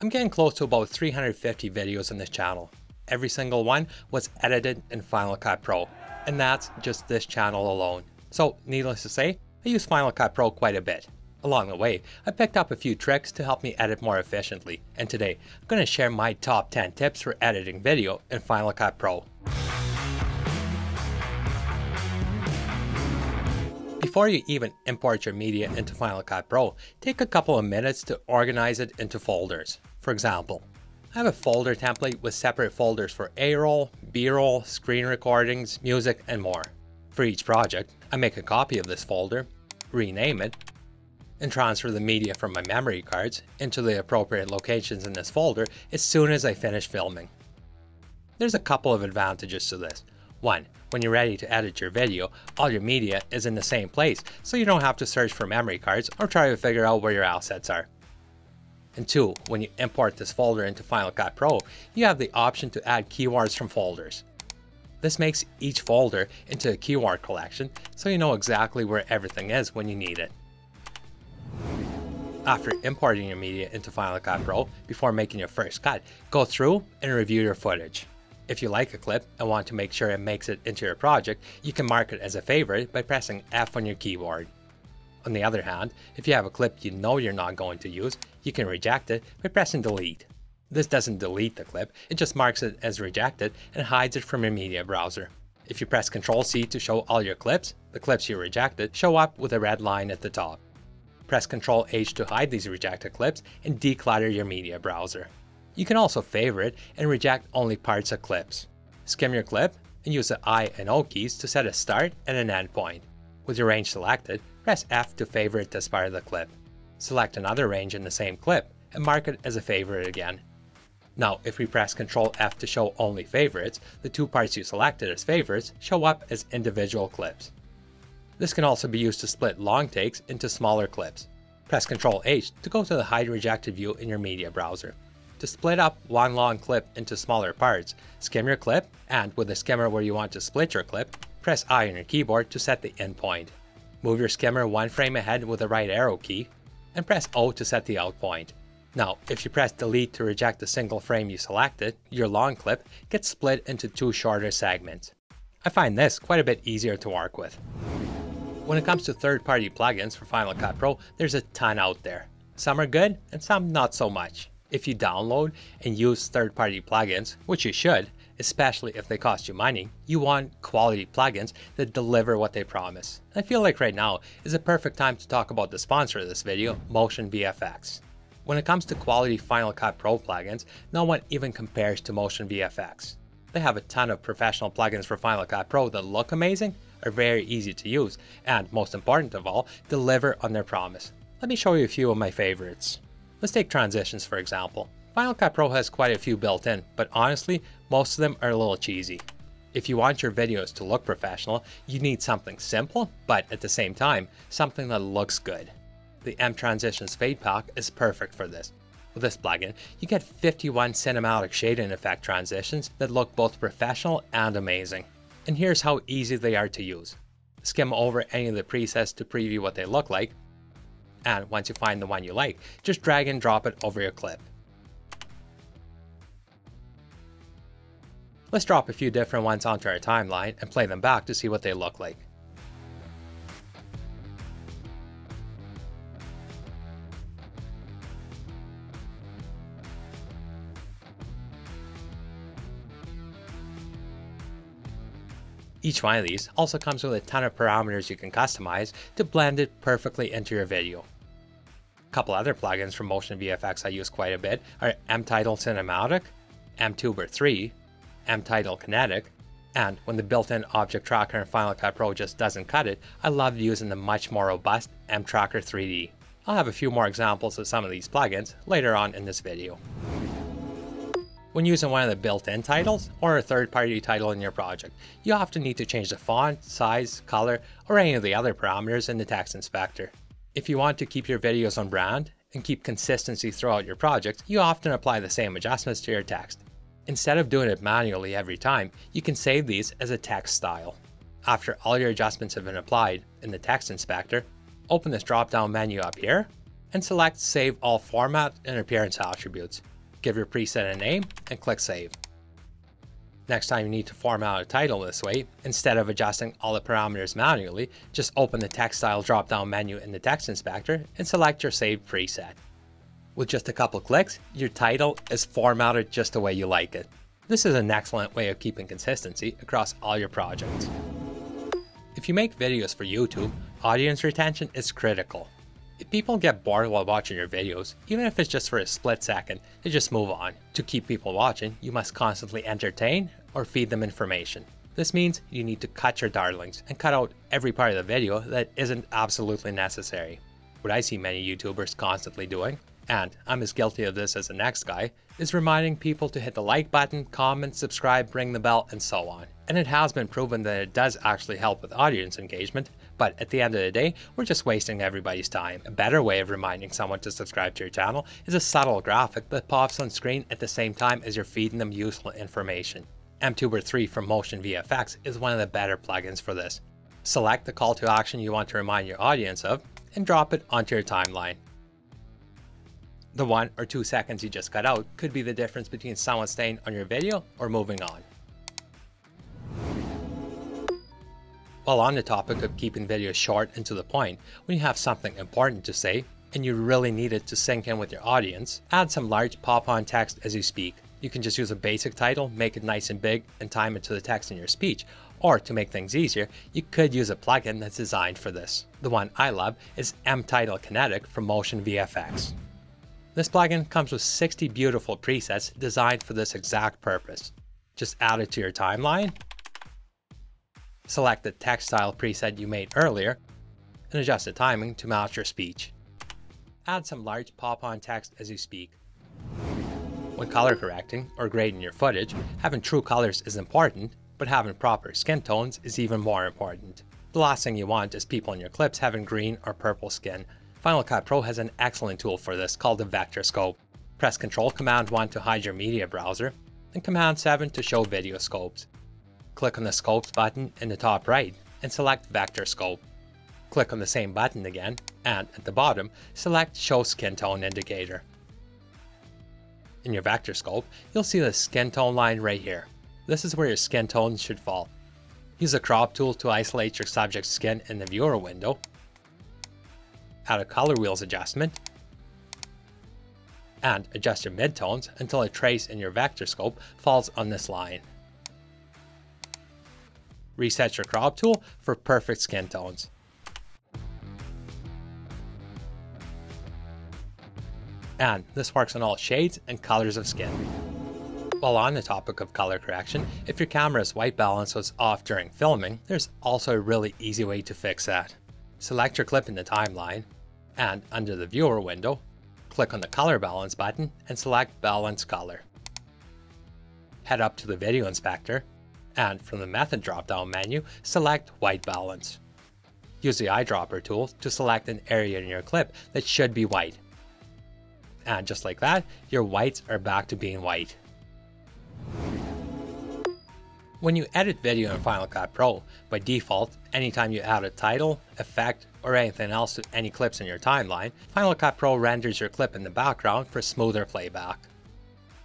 I'm getting close to about 350 videos on this channel. Every single one was edited in Final Cut Pro, and that's just this channel alone. So needless to say, I use Final Cut Pro quite a bit. Along the way, I picked up a few tricks to help me edit more efficiently, and today I'm going to share my top 10 tips for editing video in Final Cut Pro. Before you even import your media into Final Cut Pro, take a couple of minutes to organize it into folders. For example, I have a folder template with separate folders for A-roll, B-roll, screen recordings, music, and more. For each project, I make a copy of this folder, rename it, and transfer the media from my memory cards into the appropriate locations in this folder as soon as I finish filming. There's a couple of advantages to this. One, when you're ready to edit your video, all your media is in the same place, so you don't have to search for memory cards or try to figure out where your assets are. And two, when you import this folder into Final Cut Pro, you have the option to add keywords from folders. This makes each folder into a keyword collection, so you know exactly where everything is when you need it. After importing your media into Final Cut Pro, before making your first cut, go through and review your footage. If you like a clip and want to make sure it makes it into your project, you can mark it as a favorite by pressing F on your keyboard. On the other hand, if you have a clip you know you're not going to use, you can reject it by pressing delete. This doesn't delete the clip, it just marks it as rejected and hides it from your media browser. If you press Ctrl+C to show all your clips, the clips you rejected show up with a red line at the top. Press Ctrl+H to hide these rejected clips and declutter your media browser. You can also favorite and reject only parts of clips. Skim your clip and use the I and O keys to set a start and an end point. With your range selected, press F to favorite this part of the clip. Select another range in the same clip and mark it as a favorite again. Now if we press Ctrl+F to show only favorites, the two parts you selected as favorites show up as individual clips. This can also be used to split long takes into smaller clips. Press Ctrl+H to go to the Hide Rejected view in your media browser. To split up one long clip into smaller parts, skim your clip, and with a skimmer where you want to split your clip, press I on your keyboard to set the end point. Move your skimmer one frame ahead with the right arrow key, and press O to set the out point. Now, if you press Delete to reject the single frame you selected, your long clip gets split into two shorter segments. I find this quite a bit easier to work with. When it comes to third-party plugins for Final Cut Pro, there's a ton out there. Some are good and some not so much. If you download and use third-party plugins, which you should, especially if they cost you money, you want quality plugins that deliver what they promise. I feel like right now is a perfect time to talk about the sponsor of this video, Motion VFX. When it comes to quality Final Cut Pro plugins, no one even compares to Motion VFX. They have a ton of professional plugins for Final Cut Pro that look amazing, are very easy to use, and most important of all, deliver on their promise. Let me show you a few of my favorites. Let's take transitions for example. Final Cut Pro has quite a few built in, but honestly, most of them are a little cheesy. If you want your videos to look professional, you need something simple, but at the same time, something that looks good. The M Transitions Fade Pack is perfect for this. With this plugin, you get 51 cinematic shade and effect transitions that look both professional and amazing. And here's how easy they are to use. Skim over any of the presets to preview what they look like, and once you find the one you like, just drag and drop it over your clip. Let's drop a few different ones onto our timeline and play them back to see what they look like. Each one of these also comes with a ton of parameters you can customize to blend it perfectly into your video. A couple other plugins from Motion VFX I use quite a bit are mTitle Cinematic, mTuber 3, mTitle Kinetic, and when the built-in object tracker in Final Cut Pro just doesn't cut it, I love using the much more robust mTracker 3D. I'll have a few more examples of some of these plugins later on in this video. When using one of the built-in titles or a third-party title in your project, you often need to change the font, size, color, or any of the other parameters in the text inspector. If you want to keep your videos on brand and keep consistency throughout your project, you often apply the same adjustments to your text. Instead of doing it manually every time, you can save these as a text style. After all your adjustments have been applied in the text inspector, open this drop-down menu up here and select Save All Format and Appearance Attributes. Give your preset a name and click Save. Next time you need to format a title this way, instead of adjusting all the parameters manually, just open the text style drop-down menu in the text inspector and select your saved preset. With just a couple clicks, your title is formatted just the way you like it. This is an excellent way of keeping consistency across all your projects. If you make videos for YouTube, audience retention is critical. If people get bored while watching your videos, even if it's just for a split second, they just move on. To keep people watching, you must constantly entertain or feed them information. This means you need to cut your darlings and cut out every part of the video that isn't absolutely necessary. What I see many YouTubers constantly doing, and I'm as guilty of this as the next guy, is reminding people to hit the like button, comment, subscribe, ring the bell, and so on. And it has been proven that it does actually help with audience engagement, but at the end of the day, we're just wasting everybody's time. A better way of reminding someone to subscribe to your channel is a subtle graphic that pops on screen at the same time as you're feeding them useful information. mTuber 3 from Motion VFX is one of the better plugins for this. Select the call to action you want to remind your audience of and drop it onto your timeline. The 1 or 2 seconds you just cut out could be the difference between someone staying on your video or moving on. While on the topic of keeping videos short and to the point, when you have something important to say and you really need it to sync in with your audience, add some large pop-on text as you speak. You can just use a basic title, make it nice and big, and time it to the text in your speech. Or to make things easier, you could use a plugin that's designed for this. The one I love is mTitle Kinetic from Motion VFX. This plugin comes with 60 beautiful presets designed for this exact purpose. Just add it to your timeline. Select the text style preset you made earlier and adjust the timing to match your speech. Add some large pop-on text as you speak. When color correcting or grading your footage, having true colors is important, but having proper skin tones is even more important. The last thing you want is people in your clips having green or purple skin. Final Cut Pro has an excellent tool for this called the Vectorscope. Press Ctrl Command 1 to hide your media browser and Command 7 to show video scopes. Click on the Scopes button in the top right and select Vectorscope. Click on the same button again and, at the bottom, select Show Skin Tone Indicator. In your Vectorscope, you'll see the skin tone line right here. This is where your skin tone should fall. Use the Crop tool to isolate your subject's skin in the viewer window. Add a color wheels adjustment and adjust your midtones until a trace in your Vectorscope falls on this line. Reset your crop tool for perfect skin tones. And this works on all shades and colors of skin. While on the topic of color correction, if your camera's white balance was off during filming, there's also a really easy way to fix that. Select your clip in the timeline and, under the viewer window, click on the color balance button and select Balance Color. Head up to the video inspector and from the Method drop-down menu, select White Balance. Use the eyedropper tool to select an area in your clip that should be white. And just like that, your whites are back to being white. When you edit video in Final Cut Pro, by default, anytime you add a title, effect, or anything else to any clips in your timeline, Final Cut Pro renders your clip in the background for smoother playback.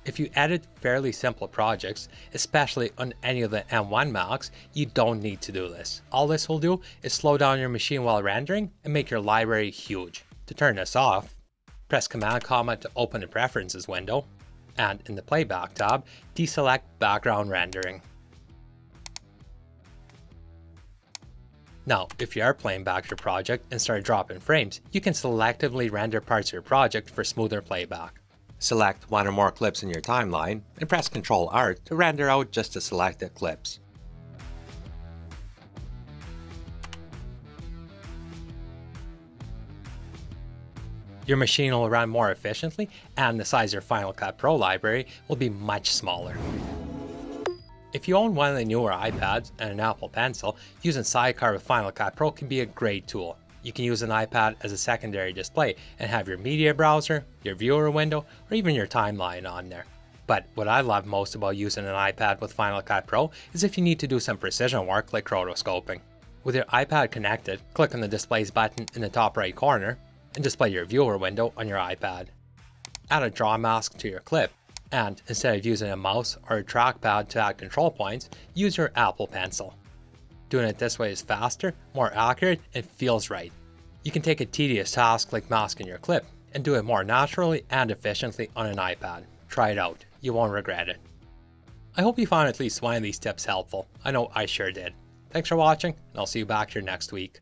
If you edit fairly simple projects, especially on any of the M1 Macs, you don't need to do this. All this will do is slow down your machine while rendering and make your library huge. To turn this off, press Command-Comma to open the Preferences window, and in the Playback tab, deselect Background Rendering. Now, if you are playing back your project and start dropping frames, you can selectively render parts of your project for smoother playback. Select one or more clips in your timeline and press Ctrl-R to render out just the selected clips. Your machine will run more efficiently and the size of your Final Cut Pro library will be much smaller. If you own one of the newer iPads and an Apple Pencil, using Sidecar with Final Cut Pro can be a great tool. You can use an iPad as a secondary display and have your media browser, your viewer window, or even your timeline on there. But what I love most about using an iPad with Final Cut Pro is if you need to do some precision work like rotoscoping. With your iPad connected, click on the Displays button in the top right corner and display your viewer window on your iPad. Add a draw mask to your clip, and instead of using a mouse or a trackpad to add control points, use your Apple Pencil. Doing it this way is faster, more accurate, and feels right. You can take a tedious task like masking your clip and do it more naturally and efficiently on an iPad. Try it out, you won't regret it. I hope you found at least one of these tips helpful. I know I sure did. Thanks for watching, and I'll see you back here next week.